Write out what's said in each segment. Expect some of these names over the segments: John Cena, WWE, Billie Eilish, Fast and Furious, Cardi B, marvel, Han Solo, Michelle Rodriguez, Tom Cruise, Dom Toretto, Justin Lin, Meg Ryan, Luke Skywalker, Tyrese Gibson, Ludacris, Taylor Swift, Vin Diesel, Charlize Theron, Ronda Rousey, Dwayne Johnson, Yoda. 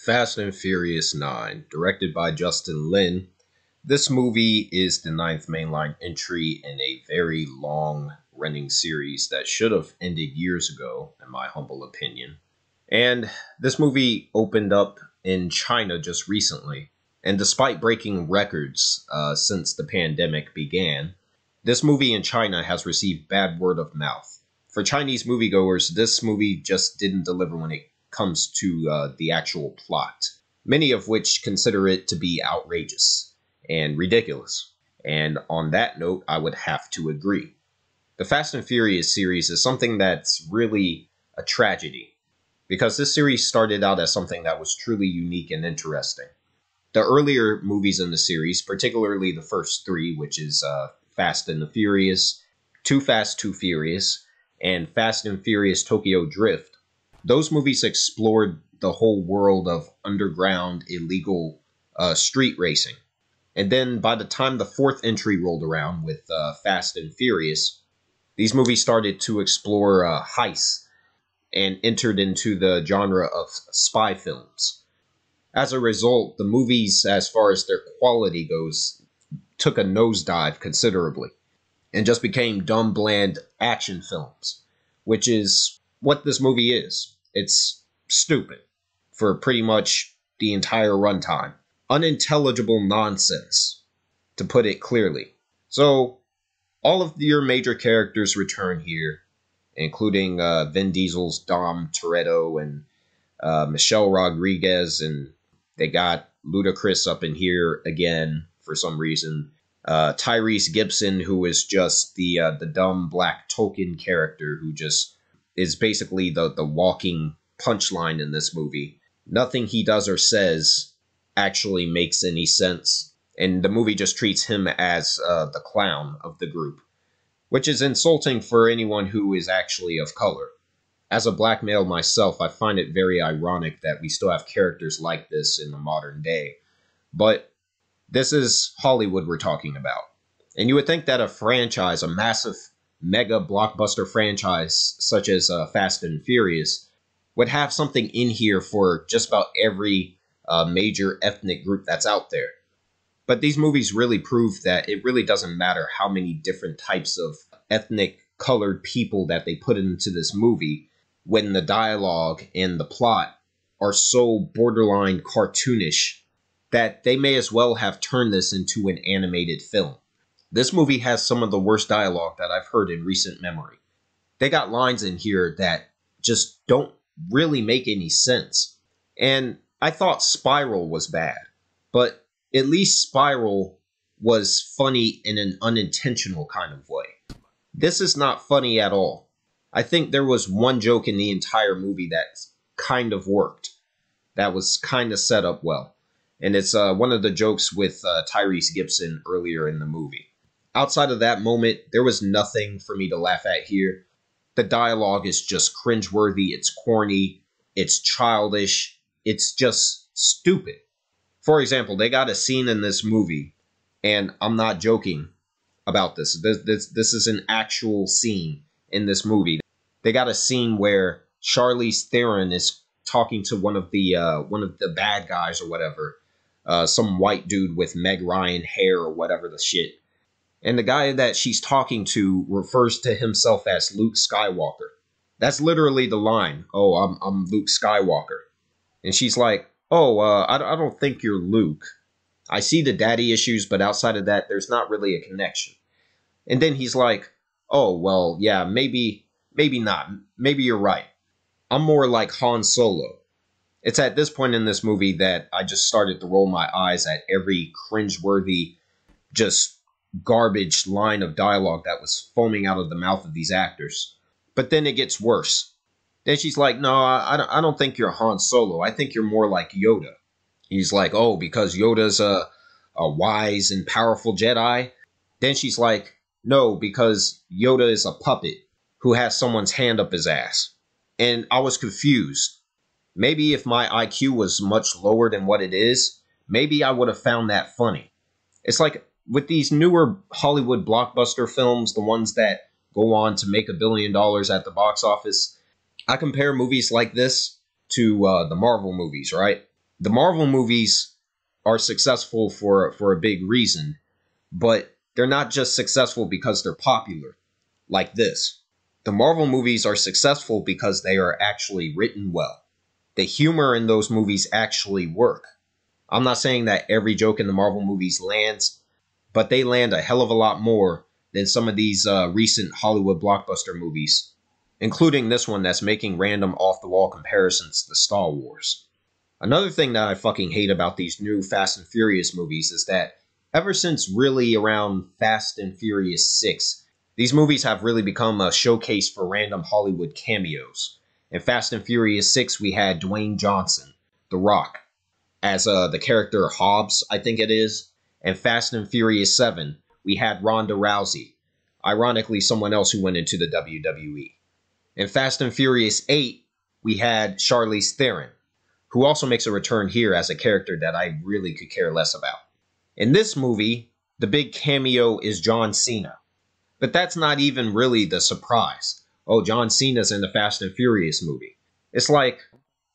Fast and Furious 9, directed by Justin Lin. This movie is the 9th mainline entry in a very long-running series that should have ended years ago, in my humble opinion. And this movie opened up in China just recently, and despite breaking records since the pandemic began, this movie in China has received bad word of mouth. For Chinese moviegoers, this movie just didn't deliver when it comes to the actual plot, many of which consider it to be outrageous and ridiculous. And on that note, I would have to agree. The Fast and Furious series is something that's really a tragedy, because this series started out as something that was truly unique and interesting. The earlier movies in the series, particularly the first three, which is Fast and the Furious, Too Fast, Too Furious, and Fast and Furious Tokyo Drift, those movies explored the whole world of underground illegal street racing. And then by the time the fourth entry rolled around with Fast and Furious, these movies started to explore heists and entered into the genre of spy films. As a result, the movies, as far as their quality goes, took a nosedive considerably and just became dumb, bland action films, which is what this movie is. It's stupid for pretty much the entire runtime. Unintelligible nonsense, to put it clearly. So, all of your major characters return here, including Vin Diesel's Dom Toretto and Michelle Rodriguez, and they got Ludacris up in here again for some reason. Tyrese Gibson, who is just the dumb black token character who just is basically the walking punchline in this movie. Nothing he does or says actually makes any sense, and the movie just treats him as the clown of the group, which is insulting for anyone who is actually of color. As a black male myself, I find it very ironic that we still have characters like this in the modern day. But this is Hollywood we're talking about. And you would think that a franchise, a massive mega blockbuster franchise such as Fast and Furious, would have something in here for just about every major ethnic group that's out there. But these movies really prove that it really doesn't matter how many different types of ethnic colored people that they put into this movie when the dialogue and the plot are so borderline cartoonish that they may as well have turned this into an animated film. This movie has some of the worst dialogue that I've heard in recent memory. They got lines in here that just don't really make any sense. And I thought Spiral was bad, but at least Spiral was funny in an unintentional kind of way. This is not funny at all. I think there was one joke in the entire movie that kind of worked, that was kind of set up well. And it's one of the jokes with Tyrese Gibson earlier in the movie. Outside of that moment, there was nothing for me to laugh at here. The dialogue is just cringeworthy, it's corny, it's childish, it's just stupid. For example, they got a scene in this movie, and I'm not joking about this. This is an actual scene in this movie. They got a scene where Charlize Theron is talking to one of the bad guys or whatever, some white dude with Meg Ryan hair or whatever the shit. And the guy that she's talking to refers to himself as Luke Skywalker. That's literally the line. Oh, I'm Luke Skywalker. And she's like, oh, I don't think you're Luke. I see the daddy issues, but outside of that, there's not really a connection. And then he's like, oh, well, yeah, maybe not. Maybe you're right. I'm more like Han Solo. It's at this point in this movie that I just started to roll my eyes at every cringeworthy, just garbage line of dialogue that was foaming out of the mouth of these actors. But then it gets worse. Then she's like, no, I don't think you're Han Solo. I think you're more like Yoda. He's like, oh, because Yoda's a wise and powerful Jedi? Then she's like, no, because Yoda is a puppet who has someone's hand up his ass. And I was confused. Maybe if my IQ was much lower than what it is, maybe I would have found that funny. It's like with these newer Hollywood blockbuster films, the ones that go on to make $1 billion at the box office, I compare movies like this to the Marvel movies, right? the Marvel movies are successful for a big reason, but they're not just successful because they're popular like this. The Marvel movies are successful because they are actually written well. The humor in those movies actually work. I'm not saying that every joke in the Marvel movies lands, but they land a hell of a lot more than some of these recent Hollywood blockbuster movies, including this one that's making random off-the-wall comparisons to Star Wars. Another thing that I fucking hate about these new Fast and Furious movies is that ever since really around Fast and Furious 6, these movies have really become a showcase for random Hollywood cameos. In Fast and Furious 6, we had Dwayne Johnson, The Rock, as the character Hobbs, I think it is. And Fast and Furious 7, we had Ronda Rousey, ironically someone else who went into the WWE. In Fast and Furious 8, we had Charlize Theron, who also makes a return here as a character that I really could care less about. In this movie, the big cameo is John Cena. But that's not even really the surprise. Oh, John Cena's in the Fast and Furious movie. It's like,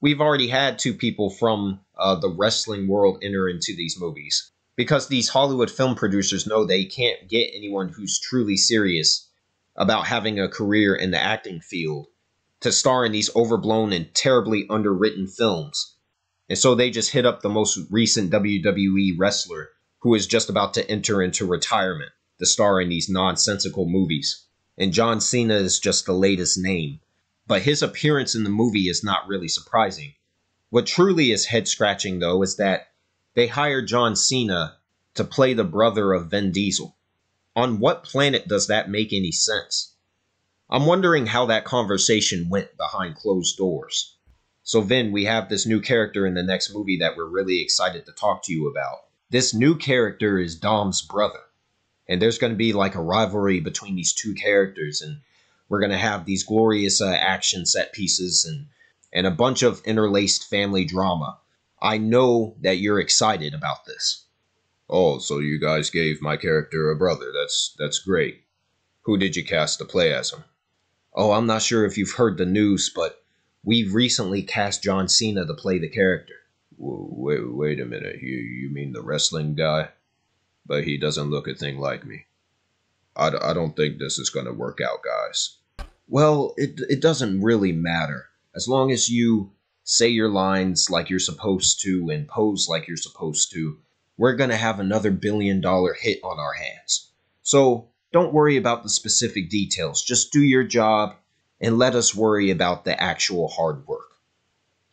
we've already had two people from the wrestling world enter into these movies, because these Hollywood film producers know they can't get anyone who's truly serious about having a career in the acting field to star in these overblown and terribly underwritten films. And so they just hit up the most recent WWE wrestler who is just about to enter into retirement to star in these nonsensical movies. And John Cena is just the latest name. But his appearance in the movie is not really surprising. What truly is head-scratching, though, is that they hired John Cena to play the brother of Vin Diesel. On what planet does that make any sense? I'm wondering how that conversation went behind closed doors. So Vin, we have this new character in the next movie that we're really excited to talk to you about. This new character is Dom's brother. And there's going to be like a rivalry between these two characters, and we're going to have these glorious action set pieces and a bunch of interlaced family drama. I know that you're excited about this. Oh, so you guys gave my character a brother. That's great. Who did you cast to play as him? Oh, I'm not sure if you've heard the news, but we've recently cast John Cena to play the character. Wait a minute. You mean the wrestling guy? But he doesn't look a thing like me. I don't think this is going to work out, guys. Well, it doesn't really matter. As long as you say your lines like you're supposed to and pose like you're supposed to, we're going to have another billion-dollar hit on our hands. So don't worry about the specific details. Just do your job and let us worry about the actual hard work.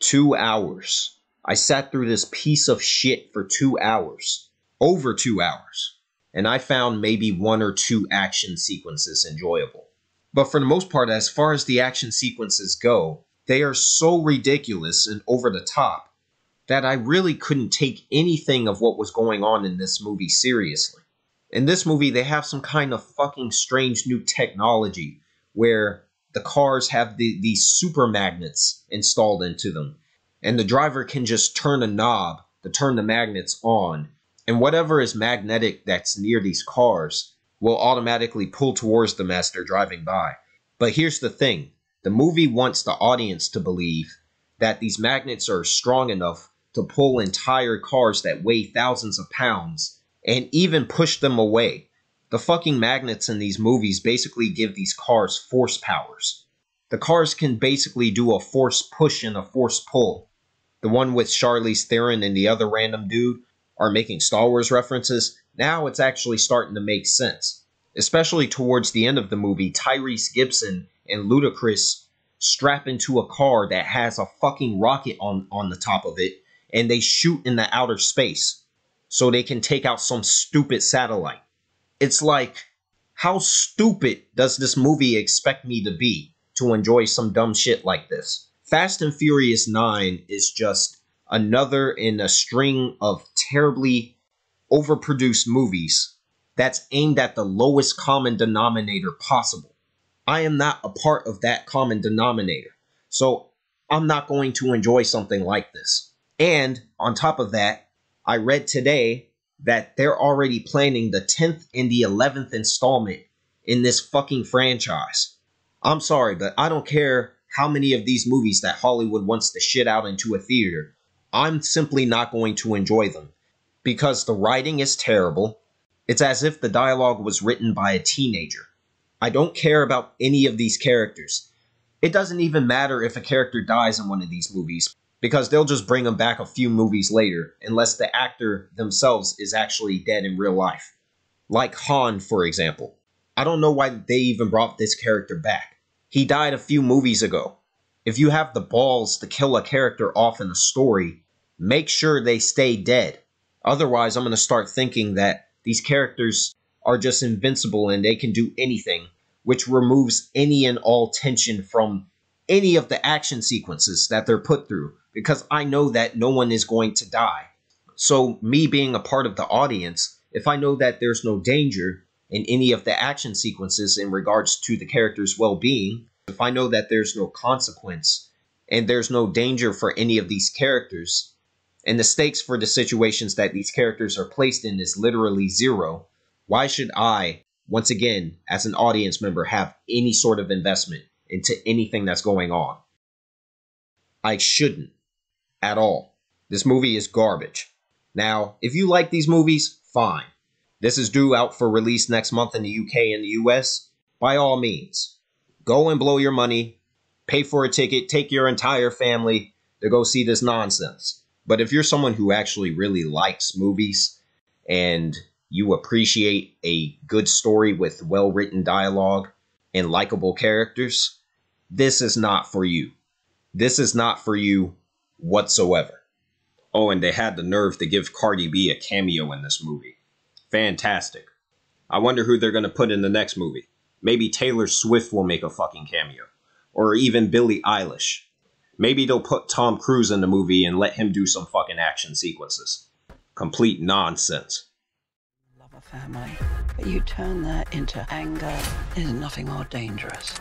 2 hours. I sat through this piece of shit for 2 hours. Over 2 hours. And I found maybe one or two action sequences enjoyable. But for the most part, as far as the action sequences go, they are so ridiculous and over the top that I really couldn't take anything of what was going on in this movie seriously. In this movie, they have some kind of fucking strange new technology where the cars have these super magnets installed into them, and the driver can just turn a knob to turn the magnets on, and whatever is magnetic that's near these cars will automatically pull towards them as they're driving by. But here's the thing. The movie wants the audience to believe that these magnets are strong enough to pull entire cars that weigh thousands of pounds and even push them away. The fucking magnets in these movies basically give these cars force powers. The cars can basically do a force push and a force pull. The one with Charlize Theron and the other random dude are making Star Wars references. Now it's actually starting to make sense. Especially towards the end of the movie, Tyrese Gibson and Ludacris strap into a car that has a fucking rocket on the top of it, and they shoot in the outer space so they can take out some stupid satellite. It's like, how stupid does this movie expect me to be to enjoy some dumb shit like this? Fast and Furious 9 is just another in a string of terribly overproduced movies that's aimed at the lowest common denominator possible. I am not a part of that common denominator, so I'm not going to enjoy something like this. And on top of that, I read today that they're already planning the 10th and the 11th installment in this fucking franchise. I'm sorry, but I don't care how many of these movies that Hollywood wants to shit out into a theater. I'm simply not going to enjoy them because the writing is terrible. It's as if the dialogue was written by a teenager. I don't care about any of these characters. It doesn't even matter if a character dies in one of these movies because they'll just bring them back a few movies later unless the actor themselves is actually dead in real life. Like Han, for example. I don't know why they even brought this character back. He died a few movies ago. If you have the balls to kill a character off in a story, make sure they stay dead. Otherwise, I'm going to start thinking that these characters are just invincible and they can do anything, which removes any and all tension from any of the action sequences that they're put through, because I know that no one is going to die. So me being a part of the audience, if I know that there's no danger in any of the action sequences in regards to the character's well-being, if I know that there's no consequence and there's no danger for any of these characters, and the stakes for the situations that these characters are placed in is literally zero, why should I, once again, as an audience member, have any sort of investment into anything that's going on? I shouldn't. At all. This movie is garbage. Now, if you like these movies, fine. This is due out for release next month in the UK and the US. By all means, go and blow your money, pay for a ticket, take your entire family to go see this nonsense. But if you're someone who actually really likes movies and you appreciate a good story with well-written dialogue and likable characters, this is not for you. This is not for you whatsoever. Oh, and they had the nerve to give Cardi B a cameo in this movie. Fantastic. I wonder who they're going to put in the next movie. Maybe Taylor Swift will make a fucking cameo. Or even Billie Eilish. Maybe they'll put Tom Cruise in the movie and let him do some fucking action sequences. Complete nonsense. Love a family, but you turn that into anger. There's nothing more dangerous.